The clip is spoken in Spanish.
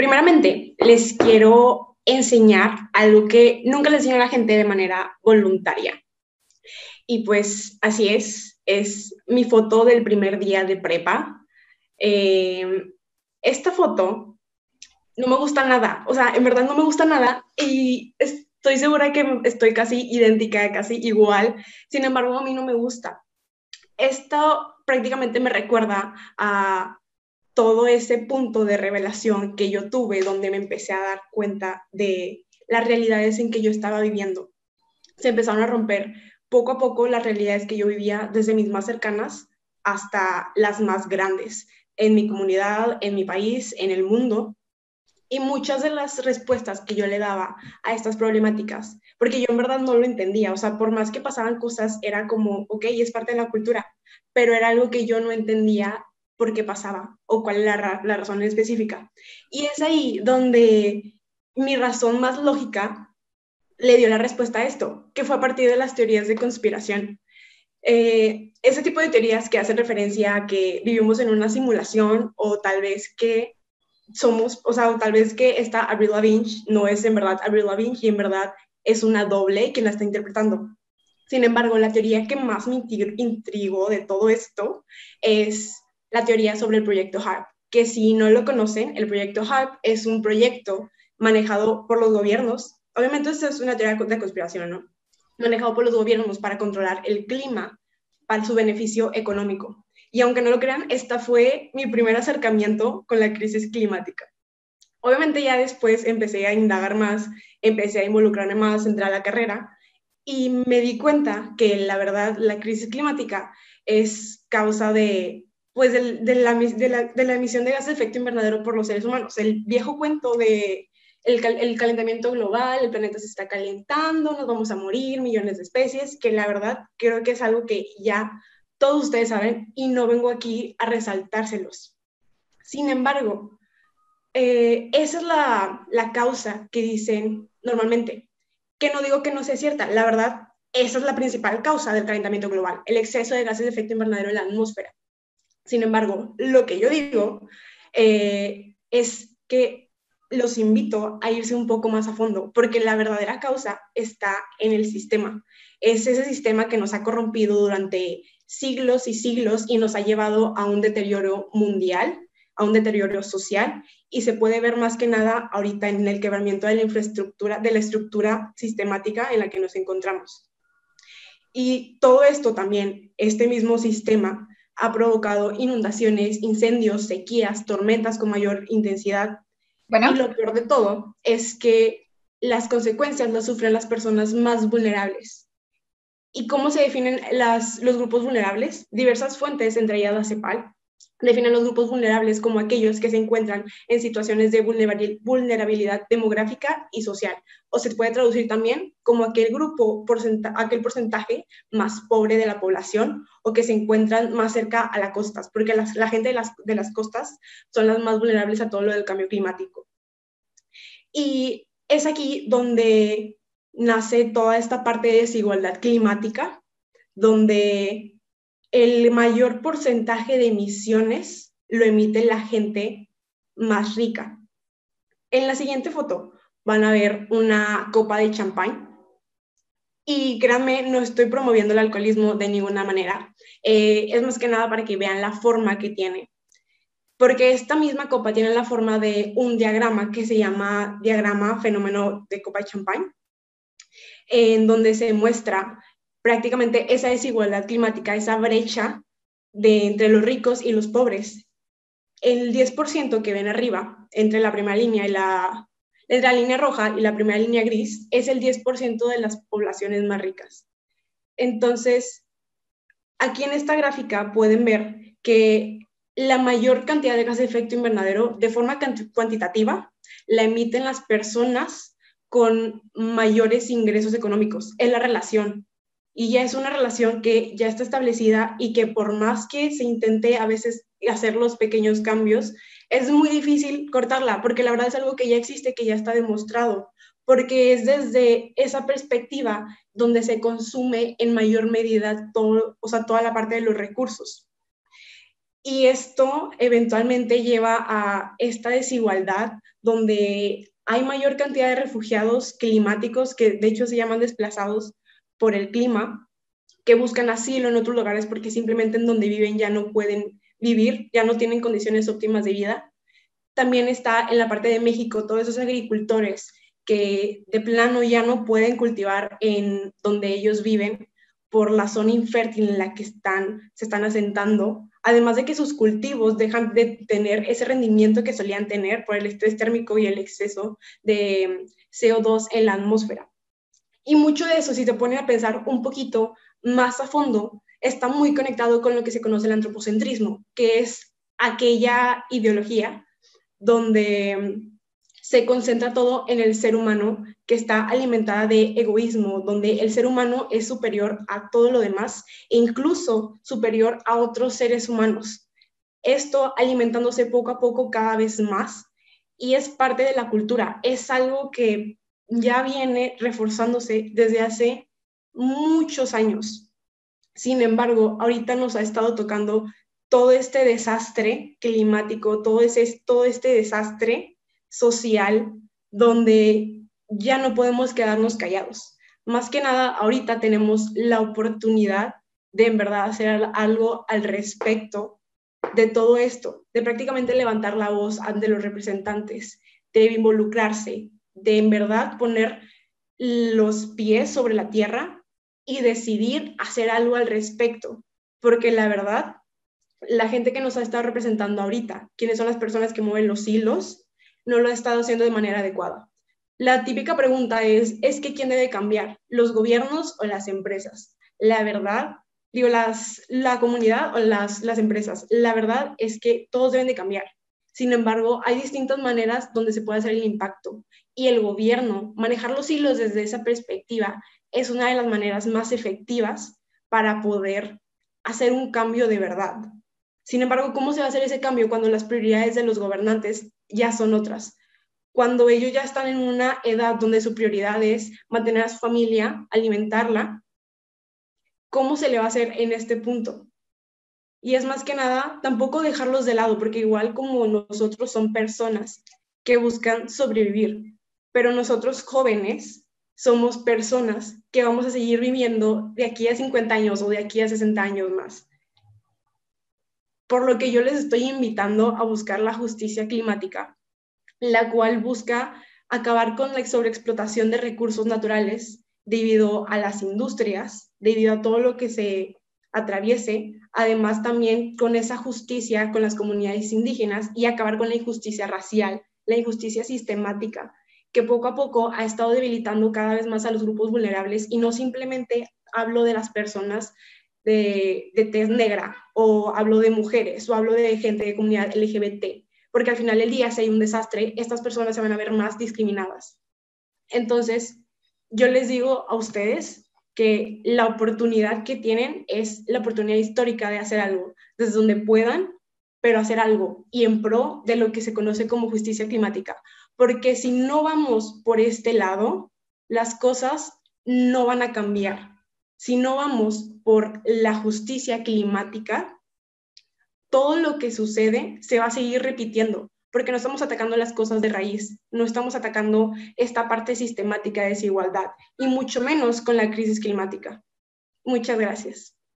Primeramente, les quiero enseñar algo que nunca le enseño a la gente de manera voluntaria. Y pues así es mi foto del primer día de prepa. Esta foto no me gusta nada, o sea, en verdad no me gusta nada y estoy segura que estoy casi idéntica, casi igual, sin embargo a mí no me gusta. Esto prácticamente me recuerda a todo ese punto de revelación que yo tuve donde me empecé a dar cuenta de las realidades en que yo estaba viviendo. Se empezaron a romper poco a poco las realidades que yo vivía desde mis más cercanas hasta las más grandes, en mi comunidad, en mi país, en el mundo. Y muchas de las respuestas que yo le daba a estas problemáticas, porque yo en verdad no lo entendía, o sea, por más que pasaban cosas, era como, ok, es parte de la cultura, pero era algo que yo no entendía por qué pasaba o cuál era la razón específica. Y es ahí donde mi razón más lógica le dio la respuesta a esto, que fue a partir de las teorías de conspiración. Ese tipo de teorías que hacen referencia a que vivimos en una simulación o tal vez que somos, o sea, tal vez que esta Avril Lavigne no es en verdad Avril Lavigne y en verdad es una doble quien la está interpretando. Sin embargo, la teoría que más me intrigó de todo esto es la teoría sobre el proyecto HAARP, que si no lo conocen, el proyecto HAARP es un proyecto manejado por los gobiernos. Obviamente esto es una teoría de conspiración, ¿no? Manejado por los gobiernos para controlar el clima para su beneficio económico. Y aunque no lo crean, esta fue mi primer acercamiento con la crisis climática. Obviamente ya después empecé a indagar más, empecé a involucrarme más, entré a la carrera y me di cuenta que la verdad la crisis climática es causa de, pues, de la emisión de gases de efecto invernadero por los seres humanos. El viejo cuento de el calentamiento global, el planeta se está calentando, nos vamos a morir, millones de especies, que la verdad creo que es algo que ya todos ustedes saben, y no vengo aquí a resaltárselos. Sin embargo, esa es la causa que dicen normalmente, que no digo que no sea cierta, la verdad, esa es la principal causa del calentamiento global, el exceso de gases de efecto invernadero en la atmósfera. Sin embargo, lo que yo digo es que los invito a irse un poco más a fondo, porque la verdadera causa está en el sistema. Es ese sistema que nos ha corrompido durante siglos y siglos y nos ha llevado a un deterioro mundial, a un deterioro social, y se puede ver más que nada ahorita en el quebramiento de la infraestructura, de la estructura sistemática en la que nos encontramos. Y todo esto también, este mismo sistema, ha provocado inundaciones, incendios, sequías, tormentas con mayor intensidad. Bueno. Y lo peor de todo es que las consecuencias las sufren las personas más vulnerables. ¿Y cómo se definen los grupos vulnerables? Diversas fuentes, entre ellas la CEPAL, definen los grupos vulnerables como aquellos que se encuentran en situaciones de vulnerabilidad demográfica y social, o se puede traducir también como aquel porcentaje más pobre de la población o que se encuentran más cerca a las costas, porque la gente de las costas son las más vulnerables a todo lo del cambio climático. Y es aquí donde nace toda esta parte de desigualdad climática, donde el mayor porcentaje de emisiones lo emite la gente más rica. En la siguiente foto van a ver una copa de champán. Y créanme, no estoy promoviendo el alcoholismo de ninguna manera. Es más que nada para que vean la forma que tiene. Porque esta misma copa tiene la forma de un diagrama que se llama Diagrama Fenómeno de Copa de Champán, en donde se muestra prácticamente esa desigualdad climática, esa brecha entre los ricos y los pobres. El 10% que ven arriba, entre la primera línea y entre la línea roja y la primera línea gris, es el 10% de las poblaciones más ricas. Entonces, aquí en esta gráfica pueden ver que la mayor cantidad de gases de efecto invernadero, de forma cuantitativa, la emiten las personas con mayores ingresos económicos. Es la relación. Y ya es una relación que ya está establecida y que por más que se intente a veces hacer los pequeños cambios, es muy difícil cortarla, porque la verdad es algo que ya existe, que ya está demostrado, porque es desde esa perspectiva donde se consume en mayor medida todo, o sea, toda la parte de los recursos. Y esto eventualmente lleva a esta desigualdad donde hay mayor cantidad de refugiados climáticos, que de hecho se llaman desplazados por el clima, que buscan asilo en otros lugares porque simplemente en donde viven ya no pueden vivir, ya no tienen condiciones óptimas de vida. También está en la parte de México todos esos agricultores que de plano ya no pueden cultivar en donde ellos viven por la zona infértil en la que se están asentando, además de que sus cultivos dejan de tener ese rendimiento que solían tener por el estrés térmico y el exceso de CO2 en la atmósfera. Y mucho de eso, si te ponen a pensar un poquito más a fondo, está muy conectado con lo que se conoce el antropocentrismo, que es aquella ideología donde se concentra todo en el ser humano, que está alimentada de egoísmo, donde el ser humano es superior a todo lo demás, e incluso superior a otros seres humanos. Esto alimentándose poco a poco cada vez más, y es parte de la cultura, es algo que ya viene reforzándose desde hace muchos años. Sin embargo, ahorita nos ha estado tocando todo este desastre climático, todo este desastre social, donde ya no podemos quedarnos callados. Más que nada, ahorita tenemos la oportunidad de en verdad hacer algo al respecto de todo esto, de prácticamente levantar la voz ante los representantes, de involucrarse, de en verdad poner los pies sobre la tierra y decidir hacer algo al respecto, porque la verdad, la gente que nos ha estado representando ahorita, quienes son las personas que mueven los hilos, no lo ha estado haciendo de manera adecuada. La típica pregunta ¿es que quién debe cambiar? ¿Los gobiernos o las empresas? La verdad, digo, la comunidad o las empresas, la verdad es que todos deben de cambiar. Sin embargo, hay distintas maneras donde se puede hacer el impacto, y el gobierno, manejar los hilos desde esa perspectiva, es una de las maneras más efectivas para poder hacer un cambio de verdad. Sin embargo, ¿cómo se va a hacer ese cambio cuando las prioridades de los gobernantes ya son otras? Cuando ellos ya están en una edad donde su prioridad es mantener a su familia, alimentarla, ¿cómo se le va a hacer en este punto? Y es más que nada, tampoco dejarlos de lado, porque igual como nosotros son personas que buscan sobrevivir, pero nosotros jóvenes somos personas que vamos a seguir viviendo de aquí a 50 años o de aquí a 60 años más. Por lo que yo les estoy invitando a buscar la justicia climática, la cual busca acabar con la sobreexplotación de recursos naturales debido a las industrias, debido a todo lo que se atraviese, además también con esa justicia con las comunidades indígenas y acabar con la injusticia racial, la injusticia sistemática, que poco a poco ha estado debilitando cada vez más a los grupos vulnerables, y no simplemente hablo de las personas de tez negra, o hablo de mujeres, o hablo de gente de comunidad LGBT, porque al final del día, si hay un desastre, estas personas se van a ver más discriminadas. Entonces, yo les digo a ustedes que la oportunidad que tienen es la oportunidad histórica de hacer algo, desde donde puedan, pero hacer algo, y en pro de lo que se conoce como justicia climática, porque si no vamos por este lado, las cosas no van a cambiar. Si no vamos por la justicia climática, todo lo que sucede se va a seguir repitiendo, porque no estamos atacando las cosas de raíz, no estamos atacando esta parte sistemática de desigualdad, y mucho menos con la crisis climática. Muchas gracias.